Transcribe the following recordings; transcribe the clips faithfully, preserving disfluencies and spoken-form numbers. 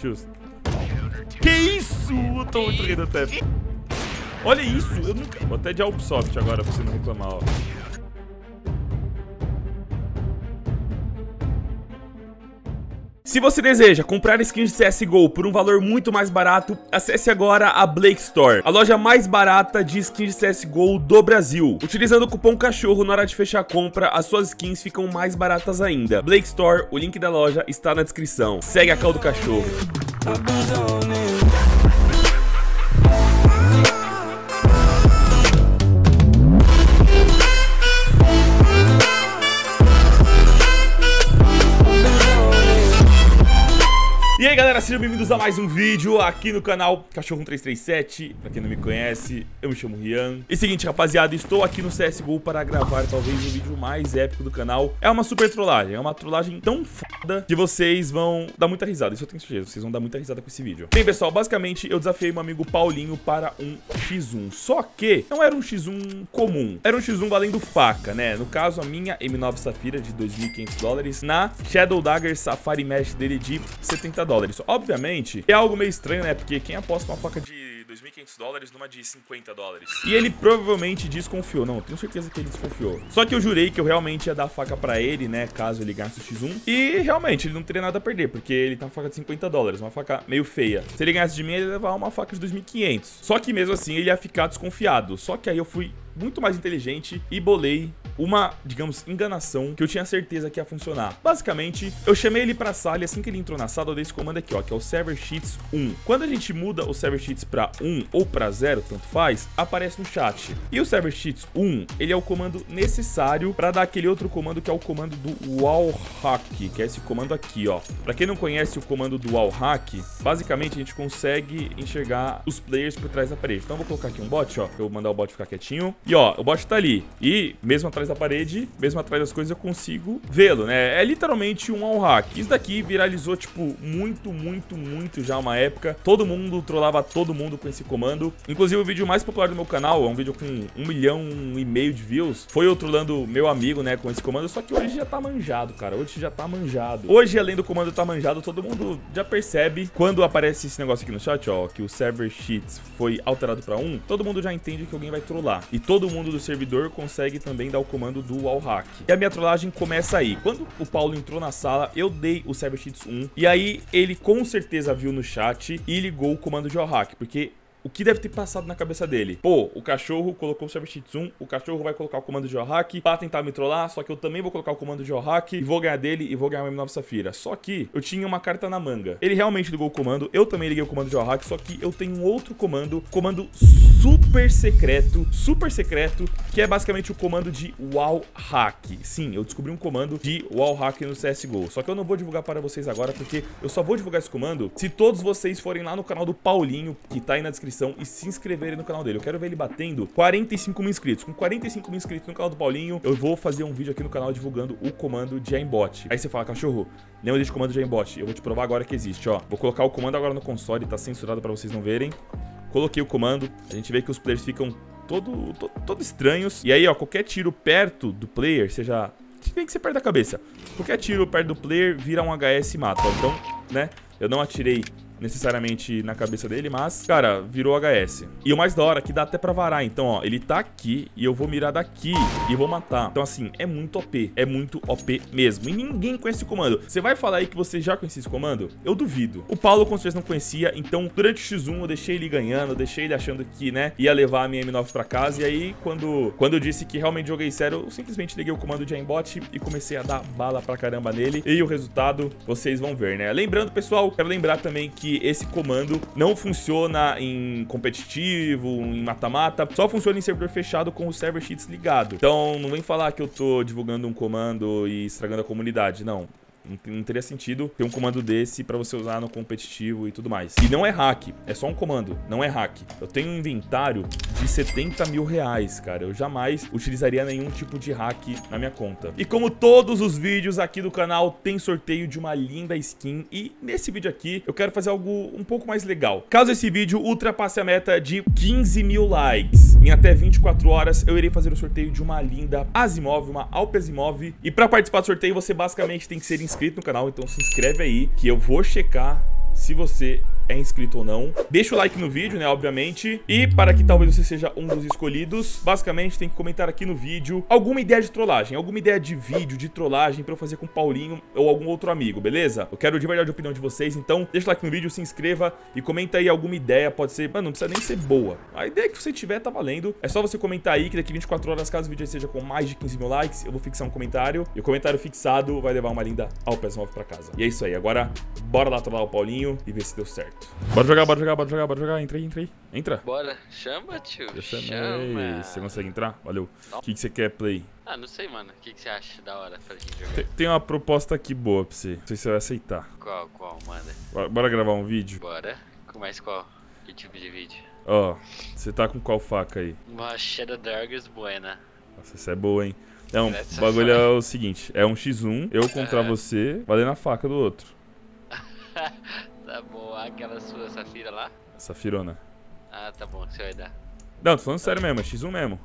tios. Que isso? Eu tô muito rindo até. Olha isso. Eu nunca... Vou até de Ubisoft agora pra você não reclamar, ó. Se você deseja comprar skins de C S G O por um valor muito mais barato, acesse agora a Black Store, a loja mais barata de skins de C S G O do Brasil. Utilizando o cupom CACHORRO na hora de fechar a compra, as suas skins ficam mais baratas ainda. Black Store, o link da loja está na descrição. Segue a cal do cachorro. E aí galera, sejam bem-vindos a mais um vídeo aqui no canal Cachorro um três três sete. Pra quem não me conhece, eu me chamo Rian. E seguinte rapaziada, estou aqui no C S G O para gravar talvez o vídeo mais épico do canal. É uma super trollagem, é uma trollagem tão foda que vocês vão dar muita risada, isso eu tenho certeza, vocês vão dar muita risada com esse vídeo. Bem pessoal, basicamente eu desafiei meu amigo Paulinho para um xis um. Só que não era um xis um comum, era um xis um valendo faca, né? No caso a minha M nove Safira de dois mil e quinhentos dólares na Shadow Dagger Safari Mesh dele de setenta dólares. Obviamente, é algo meio estranho, né? Porque quem aposta uma faca de dois mil e quinhentos dólares numa de cinquenta dólares? E ele provavelmente desconfiou. Não, eu tenho certeza que ele desconfiou. Só que eu jurei que eu realmente ia dar a faca pra ele, né? Caso ele ganhasse o xis um. E realmente, ele não teria nada a perder, porque ele tá uma faca de cinquenta dólares, uma faca meio feia. Se ele ganhasse de mim, ele ia levar uma faca de dois mil e quinhentos. Só que mesmo assim, ele ia ficar desconfiado. Só que aí eu fui muito mais inteligente e bolei uma, digamos, enganação que eu tinha certeza que ia funcionar. Basicamente, eu chamei ele pra sala e assim que ele entrou na sala, eu dei esse comando aqui, ó, que é o server cheats um. Quando a gente muda o server cheats pra um ou pra zero, tanto faz, aparece no chat. E o server cheats um, ele é o comando necessário pra dar aquele outro comando que é o comando do Wallhack, que é esse comando aqui, ó. Pra quem não conhece o comando do Wallhack, basicamente a gente consegue enxergar os players por trás da parede. Então eu vou colocar aqui um bot, ó, eu vou mandar o bot ficar quietinho. E ó, o bot tá ali. E mesmo atrás da parede, mesmo atrás das coisas, eu consigo vê-lo, né? É literalmente um wallhack. Isso daqui viralizou, tipo, muito, muito, muito já uma época. Todo mundo trollava todo mundo com esse comando. Inclusive, o vídeo mais popular do meu canal, é um vídeo com um milhão e meio de views, foi eu trollando meu amigo, né, com esse comando. Só que hoje já tá manjado, cara. Hoje já tá manjado. Hoje, além do comando tá manjado, todo mundo já percebe. Quando aparece esse negócio aqui no chat, ó, que o server cheats foi alterado pra um, todo mundo já entende que alguém vai trollar. E todo mundo do servidor consegue também dar o comando do wallhack. E a minha trollagem começa aí. Quando o Paulo entrou na sala, eu dei o server cheats um. E aí ele com certeza viu no chat e ligou o comando de wallhack. Porque o que deve ter passado na cabeça dele? Pô, o cachorro colocou o server cheats um, o cachorro vai colocar o comando de wallhack pra tentar me trollar, só que eu também vou colocar o comando de wallhack e vou ganhar dele e vou ganhar o M nove Safira. Só que eu tinha uma carta na manga. Ele realmente ligou o comando, eu também liguei o comando de wallhack, só que eu tenho um outro comando, comando super secreto, super secreto, que é basicamente o comando de wallhack. Sim, eu descobri um comando de wallhack no C S G O, só que eu não vou divulgar para vocês agora, porque eu só vou divulgar esse comando se todos vocês forem lá no canal do Paulinho, que tá aí na descrição, e se inscreverem no canal dele. Eu quero ver ele batendo quarenta e cinco mil inscritos. Com quarenta e cinco mil inscritos no canal do Paulinho, eu vou fazer um vídeo aqui no canal divulgando o comando de Aimbot. Aí você fala, cachorro, lembra desse comando de Aimbot? Eu vou te provar agora que existe, ó. Vou colocar o comando agora no console, tá censurado pra vocês não verem. Coloquei o comando, a gente vê que os players ficam todo, todo, todo estranhos. E aí, ó, qualquer tiro perto do player, seja... tem que ser perto da cabeça. Qualquer tiro perto do player vira um H S e mata. Então, né, eu não atirei necessariamente na cabeça dele, mas, cara, virou H S. E o mais da hora é que dá até pra varar. Então, ó, ele tá aqui e eu vou mirar daqui e vou matar. Então, assim, é muito O P. É muito O P mesmo. E ninguém conhece esse comando. Você vai falar aí que você já conhecia esse comando? Eu duvido. O Paulo com certeza não conhecia, então, durante o xis um eu deixei ele ganhando, eu deixei ele achando que, né, ia levar a minha M nove pra casa. E aí, quando, quando eu disse que realmente joguei sério, eu simplesmente liguei o comando de Aimbot e comecei a dar bala pra caramba nele. E o resultado, vocês vão ver, né? Lembrando, pessoal, quero lembrar também que esse comando não funciona em competitivo, em mata-mata, só funciona em servidor fechado com o server cheats ligado. Então, não vem falar que eu tô divulgando um comando e estragando a comunidade, não. Não teria sentido ter um comando desse pra você usar no competitivo e tudo mais. E não é hack, é só um comando, não é hack. Eu tenho um inventário de setenta mil reais, cara. Eu jamais utilizaria nenhum tipo de hack na minha conta. E como todos os vídeos aqui do canal, tem sorteio de uma linda skin. E nesse vídeo aqui, eu quero fazer algo um pouco mais legal. Caso esse vídeo ultrapasse a meta de quinze mil likes, em até vinte e quatro horas, eu irei fazer o sorteio de uma linda Asimov, uma A W P Asimov. E pra participar do sorteio, você basicamente tem que ser inscrito no canal, então se inscreve aí que eu vou checar se se você é inscrito ou não. Deixa o like no vídeo, né, obviamente. E para que talvez você seja um dos escolhidos, basicamente tem que comentar aqui no vídeo alguma ideia de trollagem, alguma ideia de vídeo, de trollagem pra eu fazer com o Paulinho ou algum outro amigo, beleza? Eu quero de verdade a opinião de vocês, então deixa o like no vídeo, se inscreva e comenta aí alguma ideia, pode ser... Mano, não precisa nem ser boa. A ideia que você tiver tá valendo. É só você comentar aí que daqui vinte e quatro horas, caso o vídeo seja com mais de quinze mil likes, eu vou fixar um comentário. E o comentário fixado vai levar uma linda A W P Asimov pra casa. E é isso aí, agora bora lá trollar o Paulinho e ver se deu certo. Bora jogar, bora jogar, bora jogar, bora jogar. Entra aí, entra aí. Entra. Bora. Chama, tio. Eu chamei. Chama. Você consegue entrar? Valeu. O que, que você quer, play? Ah, não sei, mano. O que, que você acha da hora pra gente jogar? Tem, tem uma proposta aqui boa pra você. Não sei se você vai aceitar. Qual, qual, manda? Bora, bora gravar um vídeo? Bora. Mas qual? Que tipo de vídeo? Ó, oh, você tá com qual faca aí? Uma Shadow Dagger Buena. Nossa, essa é boa, hein? Não, o bagulho é o seguinte. É um xis um, eu contra é. você, valendo a faca do outro. Tá bom, aquela sua Safira lá? Safirona. Ah, tá bom, você vai dar. Não, tô falando sério mesmo, é xis um mesmo.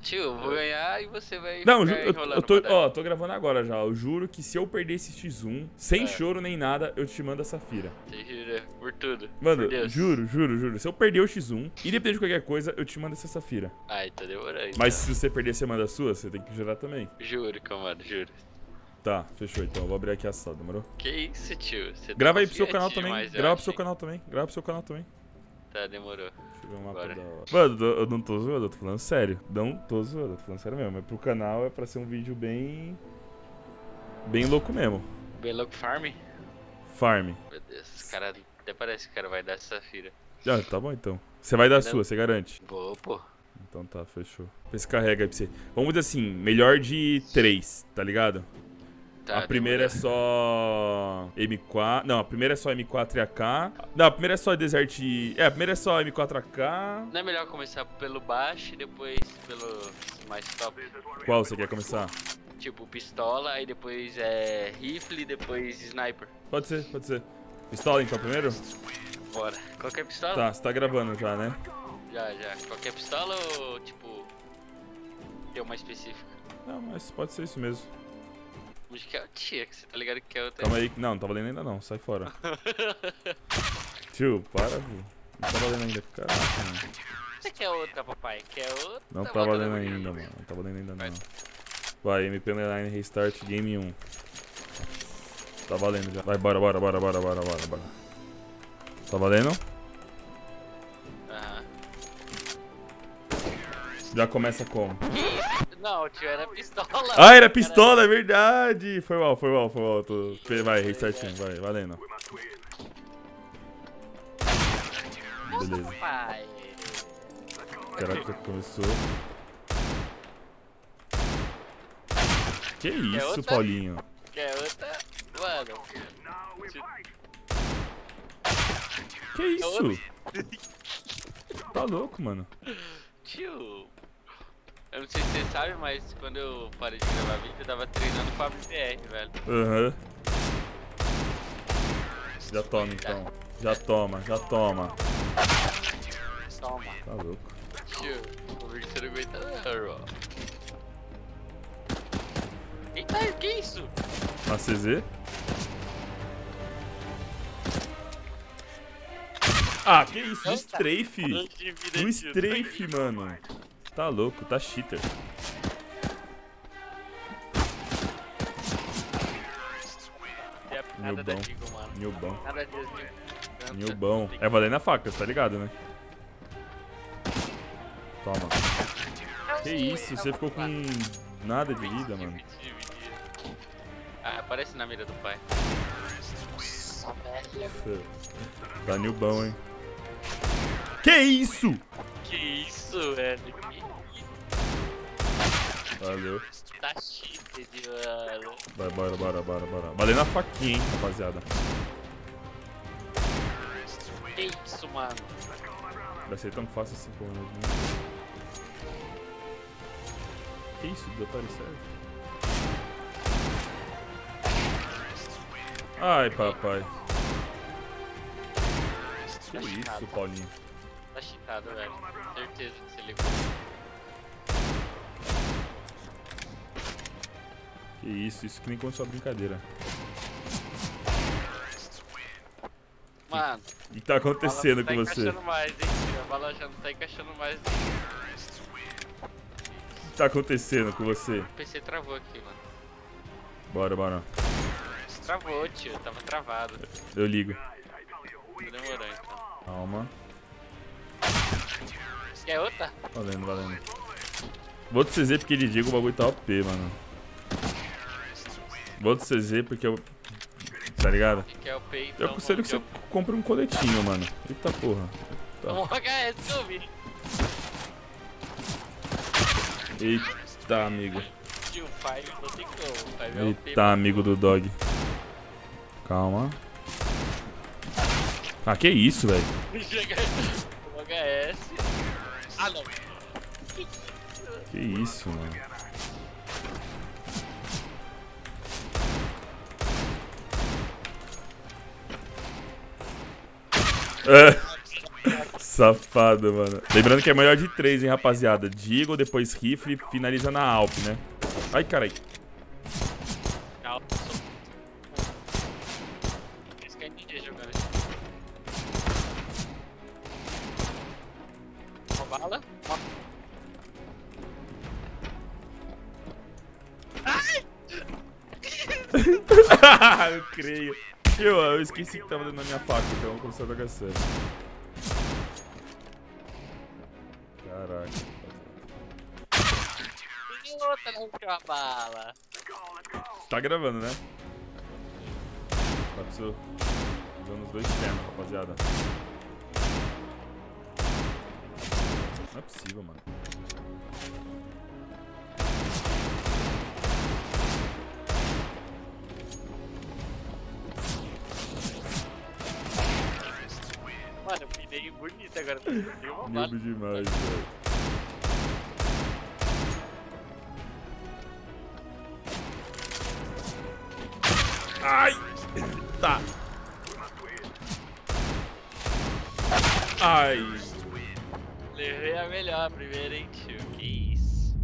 Tio, eu vou ganhar e você vai. Não, ficar eu, eu tô, ó, tô gravando agora já. Eu juro que se eu perder esse xis um, sem é. choro nem nada, eu te mando a Safira. Você jura? Por tudo. Mano, por juro, juro, juro. Se eu perder o xis um, independente de qualquer coisa, eu te mando essa Safira. Ai, tá demorando. Mas se você perder, você manda a sua, você tem que jurar também. Juro, comando, juro. Tá, fechou então. Eu vou abrir aqui a sala, demorou? Que isso, tio? Você grava aí pro seu canal também. Grava pro seu canal também. Grava pro seu canal também. Tá, demorou. Deixa eu ver o mapa da hora. Mano, eu não tô zoando, eu tô falando sério. Não tô zoando, eu tô falando sério mesmo. Mas pro canal é pra ser um vídeo bem... Bem louco mesmo. Bem louco farm? Farm. Meu Deus, o cara... Até parece que o cara vai dar essa Safira. Ah, tá bom então. Você vai dar a sua, você garante? Vou, pô. Então tá, fechou. Vê se carrega aí pra você. Vamos dizer assim, melhor de três, tá ligado? A primeira é só M quatro. Não, a primeira é só M quatro e A K. Não, a primeira é só Desert. É, a primeira é só M quatro A K. Não é melhor começar pelo baixo e depois pelo mais top? Qual você quer começar? Tipo, pistola, aí depois é rifle, depois sniper. Pode ser, pode ser. Pistola então primeiro? Bora. Qualquer pistola? Tá, você tá gravando já, né? Já, já. Qualquer pistola ou tipo. Tem uma específica? Não, mas pode ser isso mesmo. Onde que é o tia? Que você tá ligado que é outra. Calma aí. Não, não tá valendo ainda não. Sai fora. Tio, para, viu? Não tá valendo ainda. Caraca. Você quer outra, papai? Quer outra? Não tá valendo ainda, mano. Não tá valendo ainda não. Vai, M P nove Restart Game um. Tá valendo já. Vai, bora, bora, bora, bora, bora, bora, bora. Tá valendo? Aham. Já começa como? Não, tio, era pistola. Ah, era pistola, é verdade. Foi mal, foi mal, foi mal. Tô... Vai, restartinho, vai, valendo. Beleza. Caraca, começou. Que isso, Paulinho? Quer outra? Mano. Que isso? Tá louco, mano. Tio. Eu não sei se você sabe, mas quando eu parei de gravar vídeo, eu tava treinando com a B R, velho. Aham. Uhum. Já toma, então. Já toma, já toma. Toma. Tá louco. Tio, o vídeo você não aguenta não, irmão. Eita, o que é isso? Na C Z? Ah, que isso? Do strafe. Do strafe, mano. Tá louco, tá cheater. Nilbão, Nilbão, Nilbão. É valendo a faca, tá ligado, né? Toma. Que isso, você ficou com nada de vida, mano. Ah, aparece na mira do pai. Tá Nilbão, hein. Que isso? Que isso, velho? Valeu. Tá cheated, mano. Vai, bora, bora, bora, bora. Valendo a faquinha, hein, rapaziada. Que isso, mano? Vai ser tão fácil assim, pô. Né? Que isso, deu para certo. Ai, papai. Que tá isso, chitado. Paulinho? Tá cheatado, velho. Certeza que você ligou. Que isso, isso que nem conta sua brincadeira. Mano. O que, que tá acontecendo com você? A bala não tá encaixando mais, hein? A bala já não tá encaixando mais. O que tá acontecendo com você? O P C travou aqui, mano. Bora, bora. Travou, tio. Tava travado. Eu ligo. Vou demorar, então. Calma. Quer outra? Valendo, valendo. Vou do C Z porque ele diga o bagulho tá O P, mano. Vou do C Z porque eu... Tá ligado? Que é o P, então, eu aconselho que você compre um coletinho, mano. Eita porra. Tá. Um H S, subi. Eita, amigo. Eita, amigo do dog. Calma. Ah, que isso, velho? Um H S. Ah, não. Que isso, mano. Safado, mano. Lembrando que é melhor de três, hein, rapaziada. Digo, depois rifle, finaliza na A W P, né? Ai, carai. Uma bala. Ai! Eu creio. Eu, eu esqueci que tava dando na minha faca, então vamos começar a jogar sério. Caraca. Bala. Tá gravando, né? Tá precisando usando os dois temas, rapaziada. Não é possível, mano. Mano, eu pinei bonito agora. Lindo demais, velho. Ai! Tá. Ai. Levei a melhor primeiro, hein, tio? Que isso.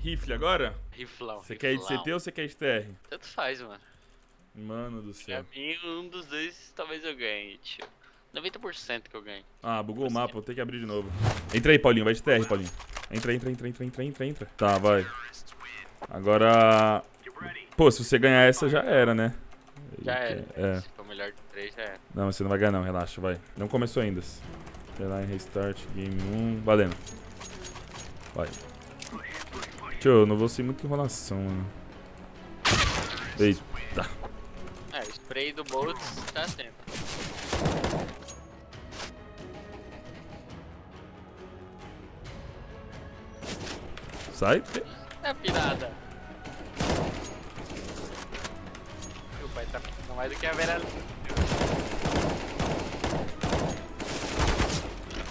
Rifle agora? Riflão. Você quer ir de C T ou você quer ir de T R? Tanto faz, mano. Mano do céu. Pra mim, um dos dois talvez eu ganhe, tio. noventa por cento que eu ganho. Ah, bugou o mapa, vou ter que abrir de novo. Entra aí, Paulinho, vai de T R, Paulinho. Entra, entra, entra, entra, entra, entra, entra. Tá, vai. Agora... Pô, se você ganhar essa, já era, né? Já era. É. Se for melhor de três, já era. Não, você não vai ganhar não, relaxa, vai. Não começou ainda. Vai lá em Restart, Game um. Valendo. Vai. Tio, eu não vou ser muito enrolação, mano. Eita. É, o spray do Boltz tá sempre. Sai. É pirada. Meu pai tá pintando mais do que a velha.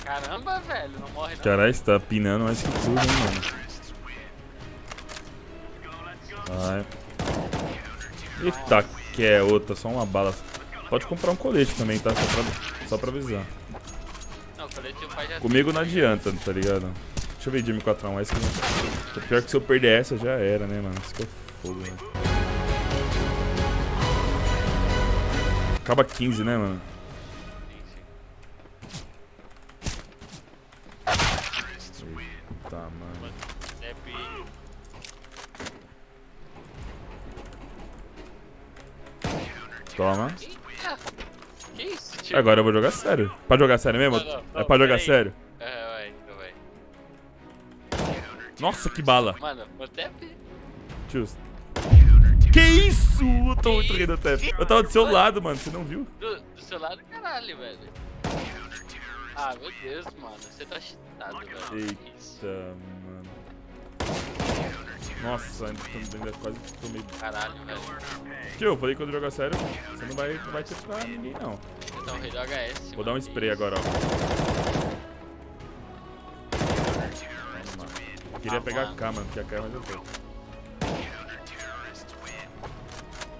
Caramba, velho, não morre não. Caralho, você tá pinando mais que tudo, hein, mano. Vai. Eita, que é outra, só uma bala. Pode comprar um colete também, tá? Só pra, só pra avisar. Não, colete o pai já. Comigo não adianta, tá ligado? Deixa eu ver de M quatro A um, essa que... Pior que se eu perder essa já era, né, mano? Isso que é fogo, né? Acaba quinze, né, mano? Eita, mano. Toma. Agora eu vou jogar sério. Pra jogar sério mesmo? É pra jogar sério? Nossa, que bala! Mano, o tap? Tio. Que isso? Eu tô muito rindo do tap. Eu tava do seu lado, mano, você não viu? Do, do seu lado, caralho, velho. Ah, meu Deus, mano. Você tá cheatado, velho. Eita, mano. Nossa, ainda quase tomei. Caralho, velho. Tio, eu falei que quando jogar sério, você não vai, não vai ter pra ninguém, não. Vou dar um rei do H S. Vou dar um spray agora, ó. Eu queria ah, pegar mano. A K, mano, porque a K é mais legal.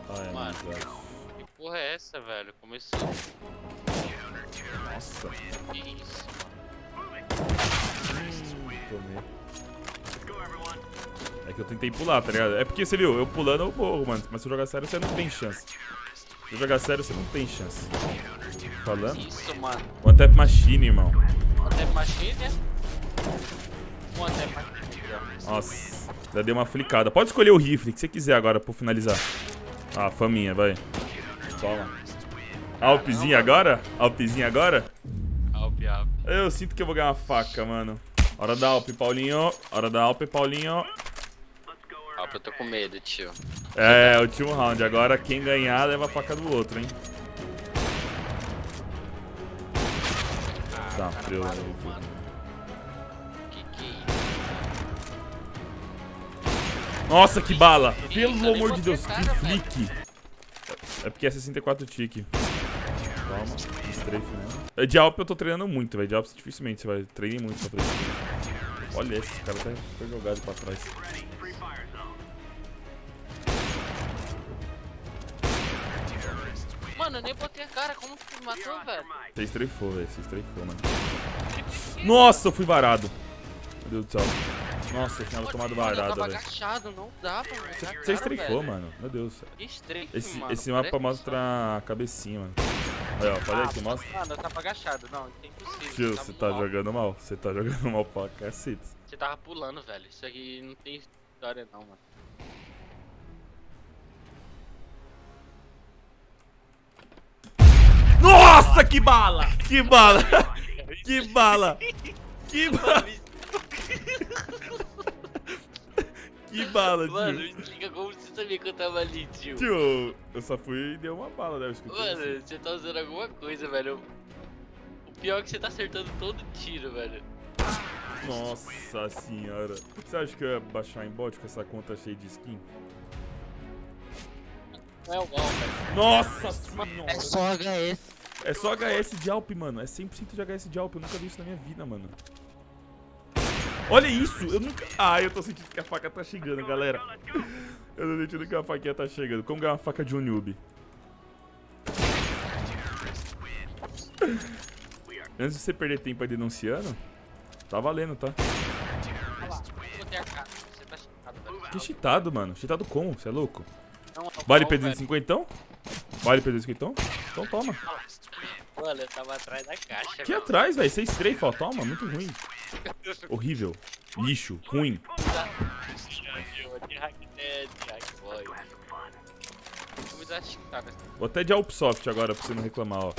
Ai, mano. Que porra é essa, velho? Começou. Nossa. Que isso? Hum, tomei. É que eu tentei pular, tá ligado? É porque você viu, eu pulando eu morro, mano. Mas se eu jogar sério, você não tem chance. Se eu jogar sério, você não tem chance. falando? Isso, mano. One Tap Machine, irmão. One Tap Machine? One Tap Machine. Nossa, já deu uma flicada. Pode escolher o rifle que você quiser agora pra finalizar. Ah, faminha, vai. Toma. Alpzinho agora? Alpzinho agora? Alp, Alp. Eu sinto que eu vou ganhar uma faca, mano. Hora da Alp, Paulinho. Hora da Alp, Paulinho. Alp, eu tô com medo, tio. É, o último round. Agora quem ganhar leva a faca do outro, hein? Ah, tá frio, mano. Que que é isso? Nossa, que bala! Pelo amor de Deus, que flick! É porque é sessenta e quatro tique. Calma, strafe, né? De Alp eu tô treinando muito, velho. De Alp dificilmente você vai. Treinei muito pra trás. Olha esse, esse cara tá super jogado pra trás. Mano, eu nem botei a cara, como que tu me matou, velho? Você strafou, velho. Você strafou, mano. Nossa, eu fui varado. Meu Deus do céu. Nossa, eu tinha tomado varada, velho. Agachado, não dava, velho. Você strafou, mano. Meu Deus. Strafe, esse, mano. Esse mapa parece mostra que... a cabecinha, mano. Olha, ó, falei aqui, mostra. Mano, eu tava agachado, não, é impossível. Tio, você tá mal. Jogando mal. Você tá jogando mal pra cacete. Você tava pulando, velho. Isso aqui não tem história, não, mano. Nossa, que bala! Que bala! Que bala! Que bala! Que bala, tio! Mano, explica como você sabia que eu tava ali, tio. Tio, eu só fui e dei uma bala, né? Eu escutei. Mano, você tá usando alguma coisa, velho. O pior é que você tá acertando todo tiro, velho. Nossa senhora. Você acha que eu ia baixar Aimbot com essa conta cheia de skin? Não é o gol, velho. Nossa senhora. É só H S. É só H S de Alp, mano. É cem por cento de H S de Alp. Eu nunca vi isso na minha vida, mano. Olha isso! Eu nunca... Ah, eu tô sentindo que a faca tá chegando, galera. Eu tô sentindo que a faquinha tá chegando. Como ganhar uma faca de um noob? Antes de você perder tempo aí denunciando, tá valendo, tá? Que cheatado, mano. Cheatado como? Você é louco? Vale P duzentos e cinquenta, então? Vale P duzentos e cinquenta, então? Então toma. Mano, eu tava atrás da caixa. Que atrás, velho? Você strafe, ó. Toma, muito ruim. Horrível. Lixo. Ruim. Vou até de Ubisoft agora pra você não reclamar, ó.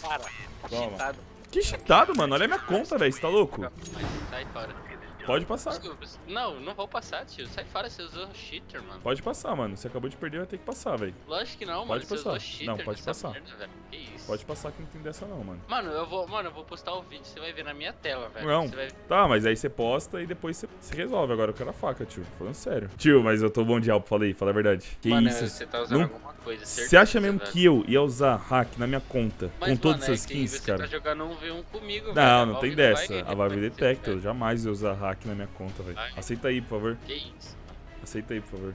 Para. Toma. Que cheatado, mano. Olha a minha conta, velho. Você tá louco? Sai fora. Pode passar. Desculpa. Não, não vou passar, tio. Sai fora, você usou cheater, mano. Pode passar, mano. Você acabou de perder, vai ter que passar, velho. Lógico que não, pode mano. Passar. Você usou cheater. Não, pode passar. Merda, que isso? Pode passar que não tem dessa não, mano. Mano, eu vou, mano, eu vou postar o vídeo, você vai ver na minha tela, velho. Não. Vai... Tá, mas aí você posta e depois você se resolve. Agora eu quero a faca, tio. Falando sério. Tio, mas eu tô bom de alpo, falei, fala a verdade. Que mano, isso? Você tá usando não... alguma coisa, certeza. Você acha mesmo velho. Que eu ia usar hack na minha conta? Mas, com todas essas skins, é cara. Você tá jogando um V um comigo, não, velho. Não, não tem dessa. A Valve detecta, eu jamais ia usar hack. Aqui na minha conta, velho. Aceita aí, por favor. Que isso? Aceita aí, por favor.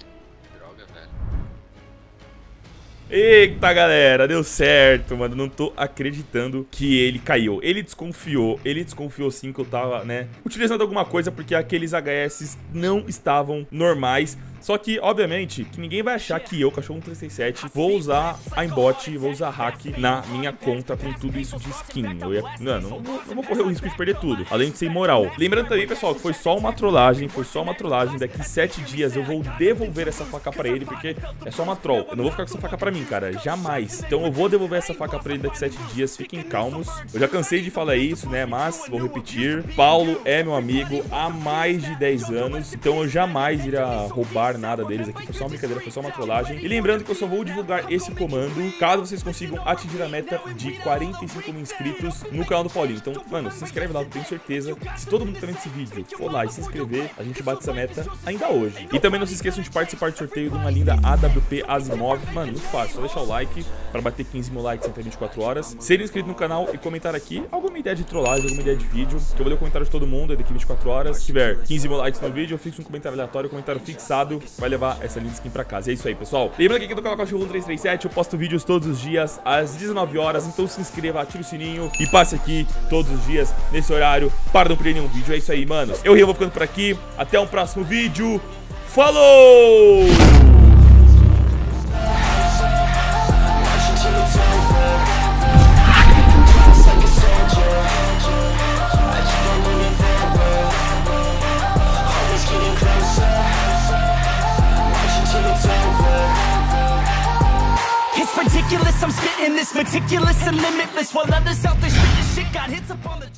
Que droga, velho. Eita, galera, deu certo, mano. Não tô acreditando que ele caiu. Ele desconfiou, ele desconfiou sim que eu tava, né, utilizando alguma coisa, porque aqueles H S não estavam normais. Só que, obviamente, que ninguém vai achar que eu, Cachorro um três três sete, vou usar Aimbot, vou usar hack na minha conta com tudo isso de skin. Eu ia... não, não, não vou correr o risco de perder tudo, além de ser imoral. Lembrando também, pessoal, que foi só uma trollagem, foi só uma trollagem. Daqui sete dias eu vou devolver essa faca pra ele, porque é só uma troll. Eu não vou ficar com essa faca pra mim, cara, jamais. Então eu vou devolver essa faca pra ele daqui sete dias, fiquem calmos. Eu já cansei de falar isso, né, mas vou repetir. Paulo é meu amigo há mais de dez anos, então eu jamais iria roubar nada deles aqui, foi só uma brincadeira, foi só uma trollagem. E lembrando que eu só vou divulgar esse comando caso vocês consigam atingir a meta de quarenta e cinco mil inscritos no canal do Paulinho. Então, mano, se inscreve lá, eu tenho certeza. Se todo mundo que tá vendo esse vídeo for lá e se inscrever, a gente bate essa meta ainda hoje. E também não se esqueçam de participar do sorteio de uma linda A W P Asimov. Mano, muito fácil, só deixar o like pra bater quinze mil likes em vinte e quatro horas. Ser inscrito no canal e comentar aqui alguma ideia de trollagem, alguma ideia de vídeo, que eu vou ler o comentário de todo mundo aí daqui vinte e quatro horas. Se tiver quinze mil likes no vídeo, eu fixo um comentário aleatório, um comentário fixado, vai levar essa linda skin pra casa. E é isso aí, pessoal. Lembra que aqui do canal Cachorro um três três sete eu posto vídeos todos os dias às dezenove horas. Então se inscreva, ative o sininho e passe aqui todos os dias nesse horário para não perder nenhum vídeo. É isso aí, mano. Eu, Rian, vou ficando por aqui. Até um próximo vídeo. Falou! ridiculous. I'm spitting this meticulous and limitless, while others out there spitting shit got hits up on the